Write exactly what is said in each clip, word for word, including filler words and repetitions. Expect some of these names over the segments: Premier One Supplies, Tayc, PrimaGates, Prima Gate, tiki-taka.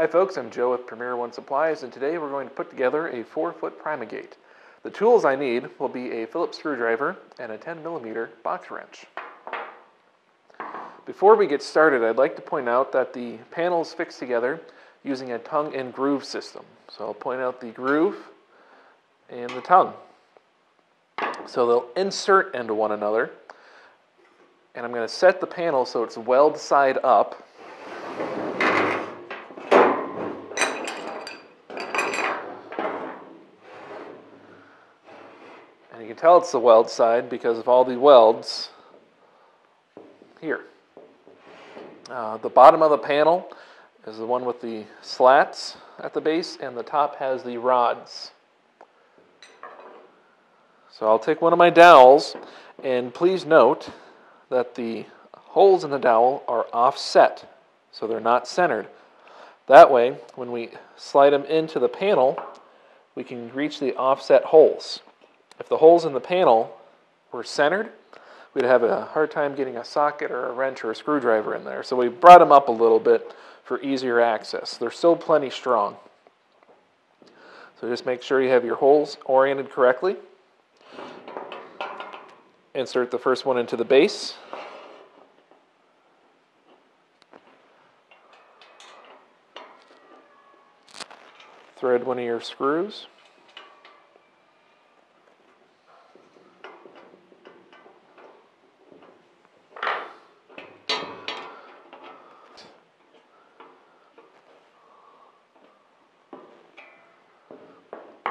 Hi folks, I'm Joe with Premier One Supplies, and today we're going to put together a four foot primagate. The tools I need will be a Phillips screwdriver and a ten millimeter box wrench. Before we get started, I'd like to point out that the panel's fixed together using a tongue and groove system. So I'll point out the groove and the tongue. So they'll insert into one another, and I'm going to set the panel so it's weld side up. And you can tell it's the weld side because of all the welds here. Uh, the bottom of the panel is the one with the slats at the base, and the top has the rods. So I'll take one of my dowels, and please note that the holes in the dowel are offset, so they're not centered. That way, when we slide them into the panel, we can reach the offset holes. If the holes in the panel were centered, we'd have a hard time getting a socket or a wrench or a screwdriver in there. So we brought them up a little bit for easier access. They're still plenty strong. So just make sure you have your holes oriented correctly. Insert the first one into the base. Thread one of your screws.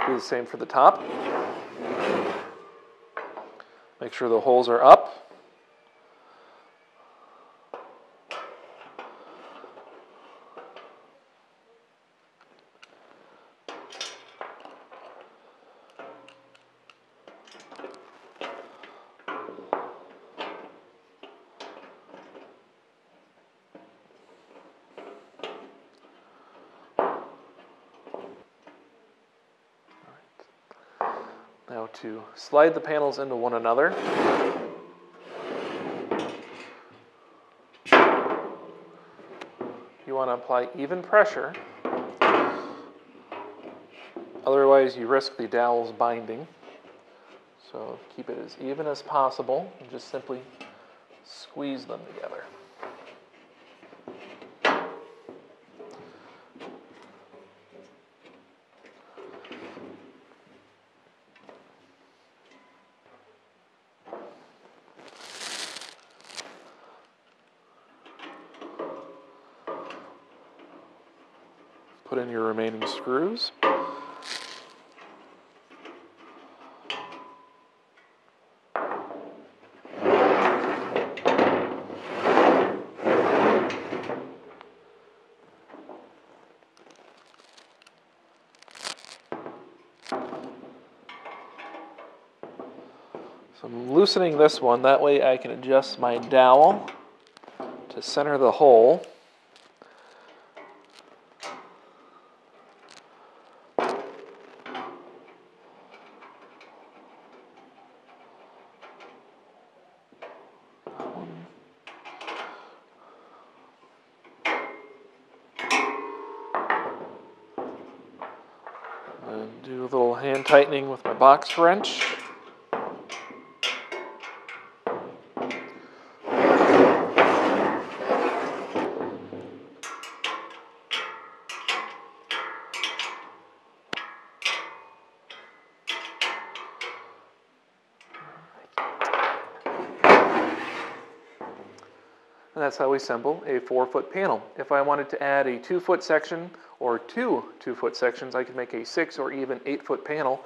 Do the same for the top. Make sure the holes are up. Now to slide the panels into one another. You want to apply even pressure, otherwise you risk the dowels binding. So keep it as even as possible and just simply squeeze them together. Put in your remaining screws. So I'm loosening this one, that way I can adjust my dowel to center the hole. Do a little hand tightening with my box wrench. And that's how we assemble a four foot panel. If I wanted to add a two foot section or two two foot sections, I could make a six or even eight foot panel.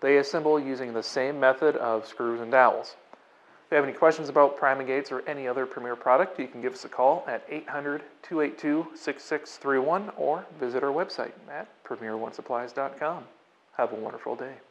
They assemble using the same method of screws and dowels. If you have any questions about primagates or any other Premier product, you can give us a call at eight hundred, two eight two, six six three one or visit our website at premier one supplies dot com. Have a wonderful day.